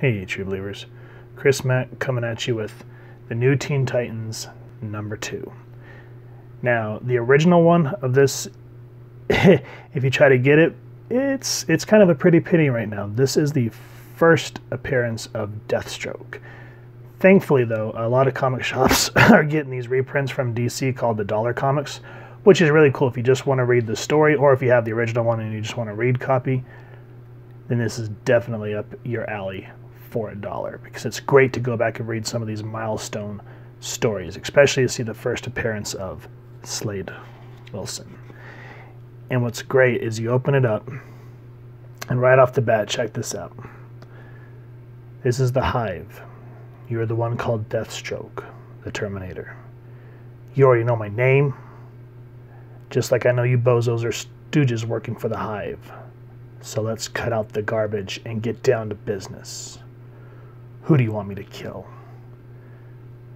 Hey, True Believers. Chris Mack coming at you with the New Teen Titans #2. Now, the original one of this, if you try to get it, it's kind of a pretty pity right now. This is the first appearance of Deathstroke. Thankfully, though, a lot of comic shops are getting these reprints from DC called the Dollar Comics, which is really cool if you just want to read the story, or if you have the original one and you just want to read copy, then this is definitely up your alley for $1, because it's great to go back and read some of these milestone stories, especially to see the first appearance of Slade Wilson. And what's great is you open it up, and right off the bat, check this out. This is the Hive. You're the one called Deathstroke, the Terminator. You already know my name, just like I know you bozos are stooges working for the Hive. So let's cut out the garbage and get down to business. Who do you want me to kill?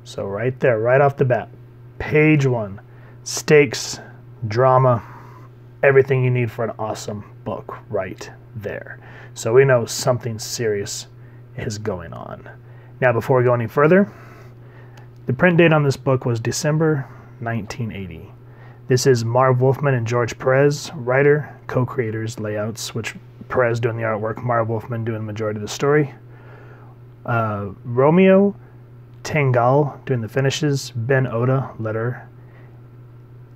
So right there, right off the bat, page 1, stakes, drama, everything you need for an awesome book right there. So we know something serious is going on. Now, before we go any further, the print date on this book was December 1980. This is Marv Wolfman and George Pérez, writer, co-creators, layouts, which Pérez doing the artwork, Marv Wolfman doing the majority of the story. Romeo Tanghal doing the finishes, Ben Oda, letter,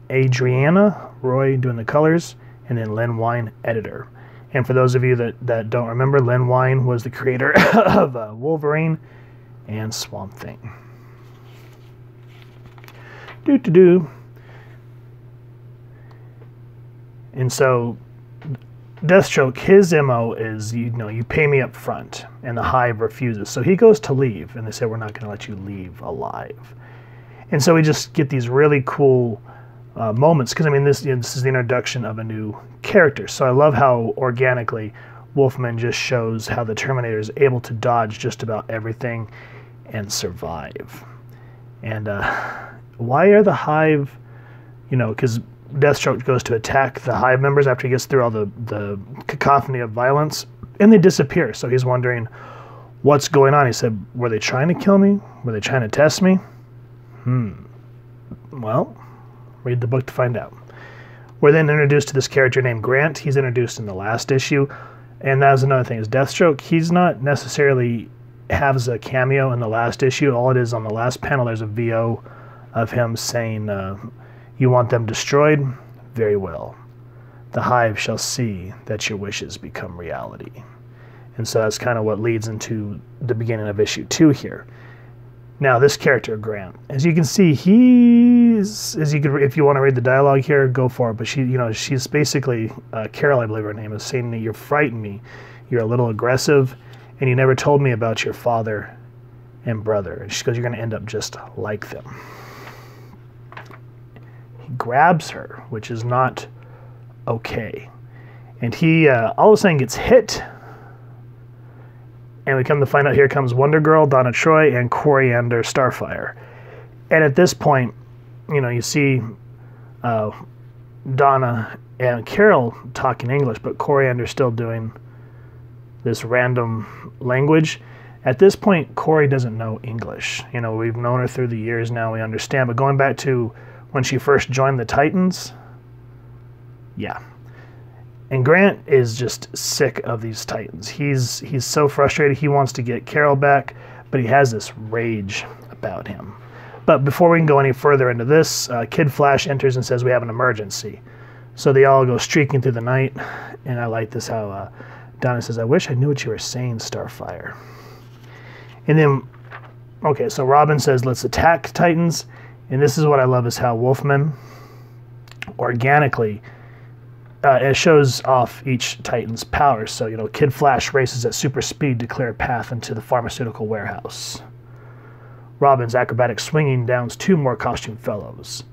Adrienne Roy doing the colors, and then Len Wine, editor. And for those of you that don't remember, Len Wine was the creator of Wolverine and Swamp Thing. And so Deathstroke, his MO is, you pay me up front, and the Hive refuses. So he goes to leave, and they say, we're not going to let you leave alive. And so we just get these really cool moments, because, I mean, this is the introduction of a new character. So I love how organically Wolfman just shows how the Terminator is able to dodge just about everything and survive. And why are the Hive, because Deathstroke goes to attack the Hive members after he gets through all the cacophony of violence, and they disappear. So he's wondering what's going on. He said, were they trying to kill me? Were they trying to test me? Well, read the book to find out. We're then introduced to this character named Grant. He's introduced in the last issue. And that was another thing, is Deathstroke, he's not necessarily has a cameo in the last issue. All it is, on the last panel, there's a VO of him saying, you want them destroyed? Very well. The Hive shall see that your wishes become reality. And so that's kind of what leads into the beginning of issue 2 here. Now, this character, Grant, as you can see, if you want to read the dialogue here, go for it. But she's basically, Carol, I believe her name is, saying that you frightened me, you're a little aggressive, and you never told me about your father and brother. And she goes, you're going to end up just like them. Grabs her, which is not okay, and he all of a sudden gets hit, and we come to find out here comes Wonder Girl, Donna Troy, and Koriand'r Starfire. And at this point, you see Donna and Carol talking English, but Koriand'r still doing this random language. At this point, Kori doesn't know English. We've known her through the years now, we understand, but going back to when she first joined the Titans, yeah. And Grant is just sick of these Titans. He's so frustrated. He wants to get Carol back, but he has this rage about him. But before we can go any further into this, Kid Flash enters and says, we have an emergency. So they all go streaking through the night, and I like this how Donna says, I wish I knew what you were saying, Starfire. And then, okay, so Robin says, let's attack Titans. And this is what I love, is how Wolfman organically it shows off each Titan's powers. So, Kid Flash races at super speed to clear a path into the pharmaceutical warehouse. Robin's acrobatic swinging downs 2 more costumed fellows.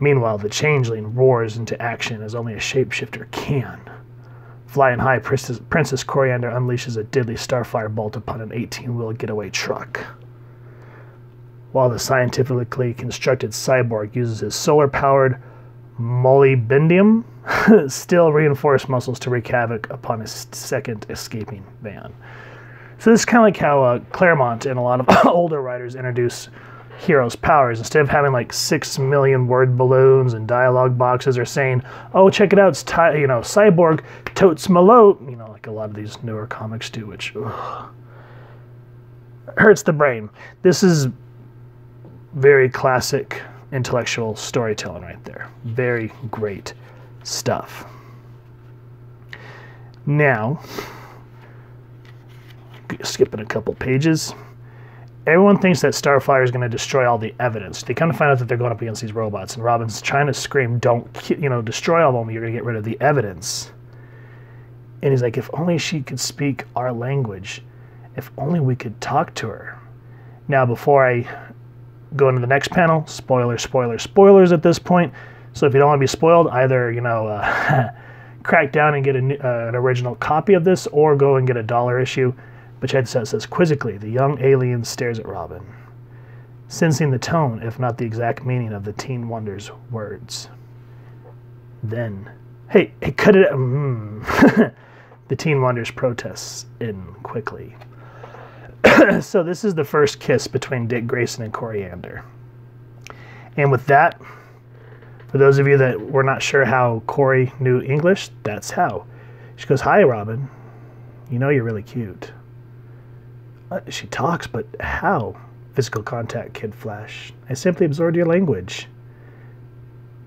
Meanwhile, the Changeling roars into action as only a shapeshifter can. Flying high, Princess Koriand'r unleashes a deadly Starfire bolt upon an 18-wheel getaway truck, while the scientifically constructed Cyborg uses his solar-powered molybdenum steel reinforced muscles to wreak havoc upon his second escaping van. So this is kind of like how Claremont and a lot of older writers introduce heroes' powers. Instead of having like 6 million word balloons and dialogue boxes, or saying, "Oh, check it out, it's Cyborg totes Malote," you know, like a lot of these newer comics do, which hurts the brain. This is very classic intellectual storytelling right there. Very great stuff. Now, skipping a couple pages. Everyone thinks that Starfire is going to destroy all the evidence. They come to find out that they're going up against these robots, and Robin's trying to scream, "Don't, you know, destroy all of them. You're going to get rid of the evidence." And he's like, "If only she could speak our language. If only we could talk to her." Now, before I go into the next panel, spoilers at this point. So if you don't want to be spoiled, either, you know, crack down and get an original copy of this, or go and get a dollar issue. But Chad says, quizzically, the young alien stares at Robin, sensing the tone, if not the exact meaning, of the Teen Wonder's words. Then, hey, cut it out. The Teen Wonder's protests in quickly. So this is the first kiss between Dick Grayson and Koriand'r. And with that, for those of you that were not sure how Kori knew English, that's how. She goes, "Hi, Robin. You know you're really cute." She talks, but how? "Physical contact, Kid Flash. I simply absorbed your language."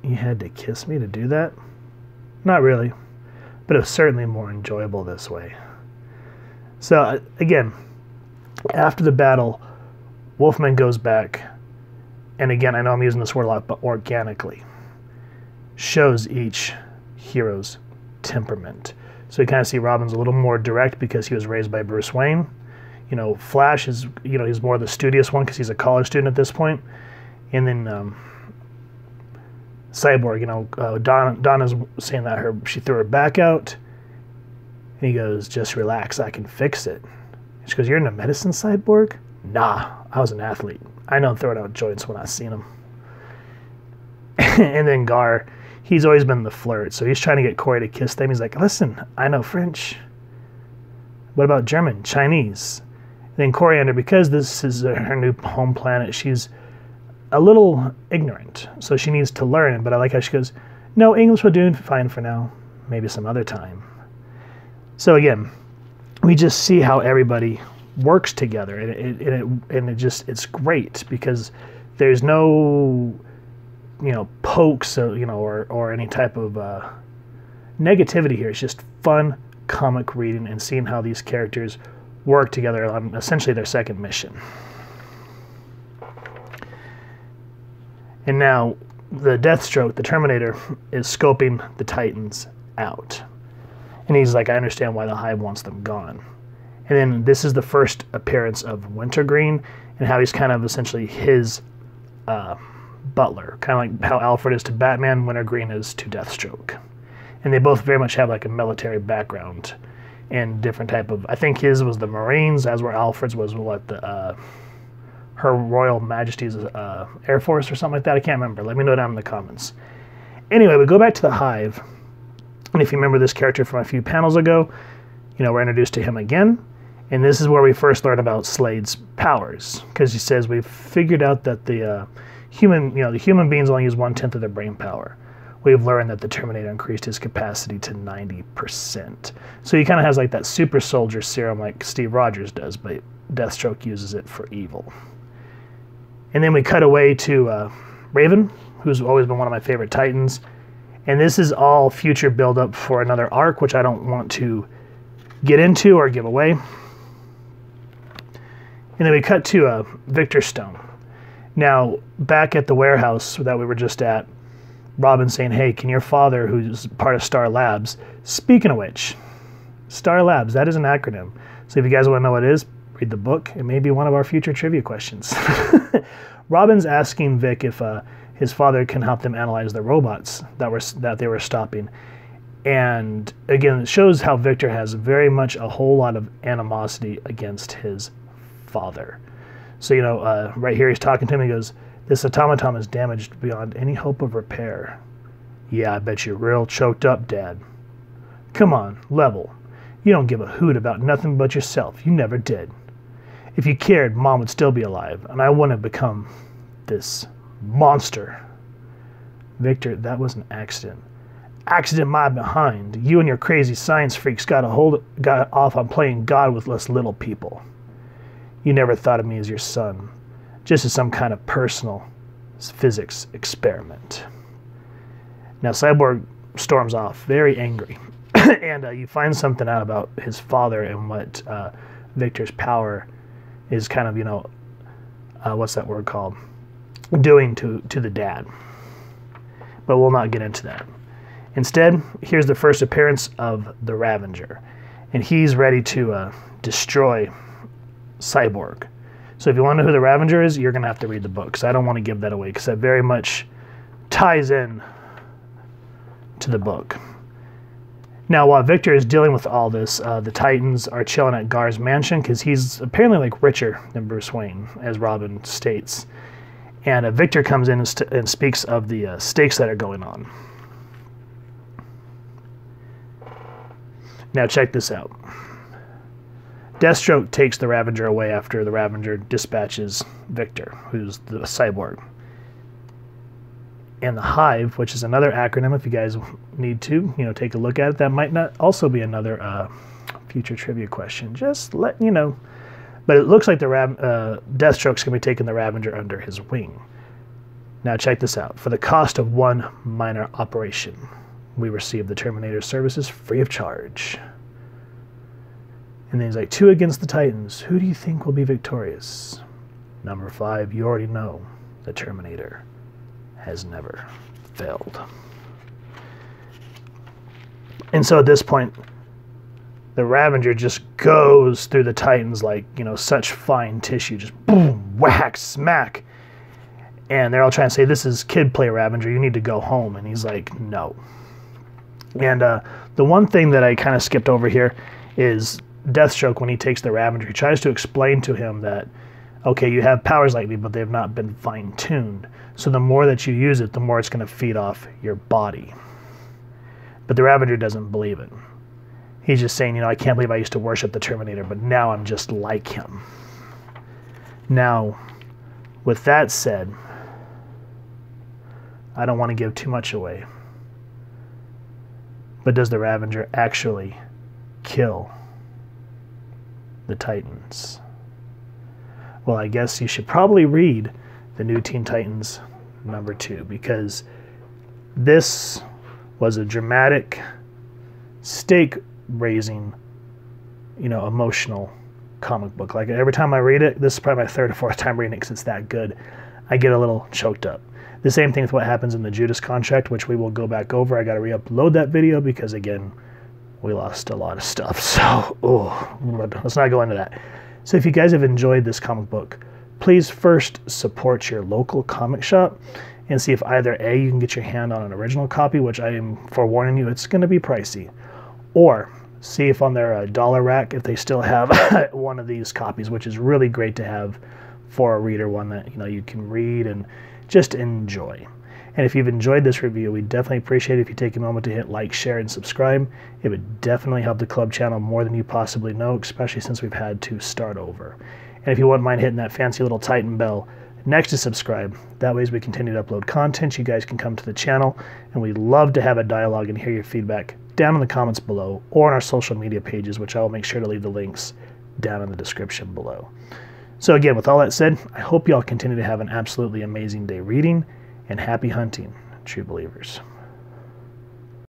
"You had to kiss me to do that?" "Not really, but it was certainly more enjoyable this way." So, again, after the battle, Wolfman goes back, and again, I know I'm using this word a lot, but organically shows each hero's temperament. So you kind of see Robin's a little more direct because he was raised by Bruce Wayne. You know, Flash is, you know, he's more the studious one because he's a college student at this point. And then Cyborg, you know, Donna's saying that she threw her back out. And he goes, "Just relax, I can fix it." And she goes, "You're into medicine, Cyborg?" "Nah, I was an athlete. I know throwing out joints when I seen them." And then Gar, he's always been the flirt. So he's trying to get Kori to kiss them. He's like, "Listen, I know French. What about German, Chinese?" Then Koriand'r, because this is her new home planet, she's a little ignorant, so she needs to learn. But I like how she goes, "No, English will do fine for now. Maybe some other time." So again, we just see how everybody works together, and it's great because there's no, you know, pokes, or, you know, or any type of negativity here. It's just fun comic reading and seeing how these characters work together on essentially their second mission. And now the Deathstroke, the Terminator, is scoping the Titans out. And he's like, "I understand why the Hive wants them gone." And then this is the first appearance of Wintergreen and how he's kind of essentially his butler, kind of like how Alfred is to Batman, Wintergreen is to Deathstroke. And they both very much have like a military background and different type of, I think his was the Marines, as where Alfred's was what the Her Royal Majesty's Air Force or something like that. I can't remember. Let me know down in the comments. Anyway, we go back to the Hive. And if you remember this character from a few panels ago, you know, we're introduced to him again. And this is where we first learn about Slade's powers, because he says, "We've figured out that the human beings only use 1/10 of their brain power. We've learned that the Terminator increased his capacity to 90%. So he kind of has like that super soldier serum like Steve Rogers does, but Deathstroke uses it for evil. And then we cut away to Raven, who's always been one of my favorite Titans. And this is all future buildup for another arc, which I don't want to get into or give away. And then we cut to Victor Stone. Now, back at the warehouse that we were just at, Robin's saying, "Hey, can your father, who's part of Star Labs," speaking of which, Star Labs, that is an acronym. So if you guys want to know what it is, read the book. It may be one of our future trivia questions. Robin's asking Vic if his father can help them analyze the robots that they were stopping. And again, it shows how Victor has very much a whole lot of animosity against his father. So, you know, right here he's talking to him and he goes, "This automaton is damaged beyond any hope of repair." "Yeah, I bet you're real choked up, Dad." "Come on, level." You don't give a hoot about nothing but yourself. You never did. If you cared, Mom would still be alive, and I wouldn't have become this monster. Victor, that was an accident. Accident my behind. You and your crazy science freaks got off on playing God with less little people. You never thought of me as your son, just as some kind of personal physics experiment. Now Cyborg storms off, very angry. And you find something out about his father and what Victor's power is kind of, you know, what's that word called? Doing to the dad. But we'll not get into that. Instead, here's the first appearance of the Ravager. And he's ready to destroy Cyborg. So if you want to know who the Ravager is, you're going to have to read the book. So I don't want to give that away because that very much ties in to the book. Now, while Victor is dealing with all this, the Titans are chilling at Gar's mansion because he's apparently like richer than Bruce Wayne, as Robin states. And Victor comes in and speaks of the stakes that are going on. Now check this out. Deathstroke takes the Ravager away after the Ravager dispatches Victor, who's the Cyborg. And the Hive, which is another acronym, if you guys need to, you know, take a look at it. That might not also be another future trivia question. Just let you know. But it looks like the Deathstroke's going to be taking the Ravager under his wing. Now check this out. For the cost of one minor operation, we receive the Terminator's services free of charge. And then he's like, 2 against the Titans. Who do you think will be victorious? Number 5, you already know. The Terminator has never failed. And so at this point, the Ravager just goes through the Titans like, you know, such fine tissue. Just boom, whack, smack. And they're all trying to say, this is kid play, Ravager. You need to go home. And he's like, no. And the one thing that I kind of skipped over here is Deathstroke, when he takes the Ravager, he tries to explain to him that, okay, you have powers like me, but they've not been fine-tuned. So the more that you use it, the more it's going to feed off your body. But the Ravager doesn't believe it. He's just saying, you know, I can't believe I used to worship the Terminator, but now I'm just like him. Now, with that said, I don't want to give too much away. But does the Ravager actually kill the Titans? Well, I guess you should probably read the New Teen Titans #2, because this was a dramatic, stake-raising, you know, emotional comic book. Like, every time I read it, this is probably my 3rd or 4th time reading it because it's that good, I get a little choked up. The same thing with what happens in the Judas Contract, which we will go back over. I got to re-upload that video because, again, we lost a lot of stuff. So, let's not go into that. So if you guys have enjoyed this comic book, please first support your local comic shop and see if either A, you can get your hand on an original copy, which I am forewarning you, it's going to be pricey, or see if on their dollar rack if they still have one of these copies, which is really great to have for a reader, one that, you know, you can read and just enjoy. And if you've enjoyed this review, we definitely appreciate it if you take a moment to hit like, share, and subscribe. It would definitely help the club channel more than you possibly know, especially since we've had to start over. And if you wouldn't mind hitting that fancy little Titan bell next to subscribe, that way as we continue to upload content, you guys can come to the channel, and we'd love to have a dialogue and hear your feedback down in the comments below or on our social media pages, which I'll make sure to leave the links down in the description below. So again, with all that said, I hope you all continue to have an absolutely amazing day reading, and happy hunting, true believers.